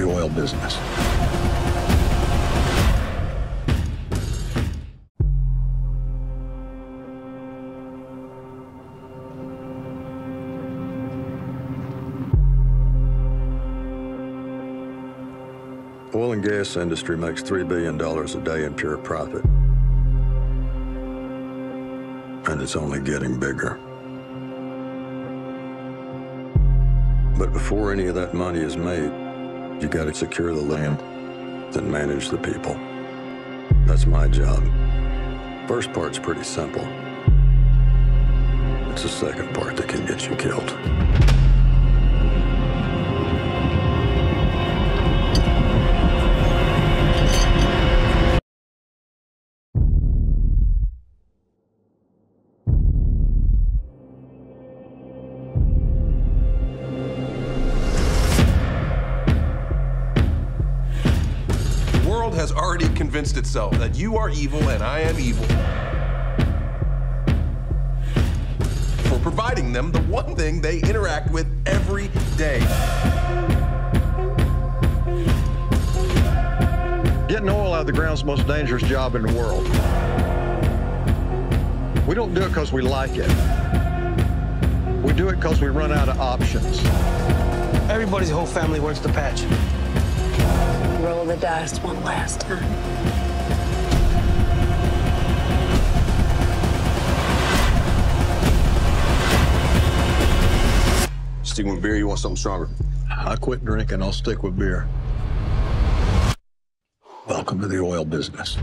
the oil business. Oil and gas industry makes $3 billion a day in pure profit. And it's only getting bigger. But before any of that money is made, you got to secure the land and manage the people. That's my job. First part's pretty simple. It's the second part that can get you killed. Has already convinced itself that you are evil and I am evil for providing them the one thing they interact with every day. Getting oil out of the ground is the most dangerous job in the world. We don't do it because we like it. We do it because we run out of options. Everybody's whole family works the patch. Roll the dice one last time. Stick with beer, you want something stronger? I quit drinking, I'll stick with beer. Welcome to the oil business.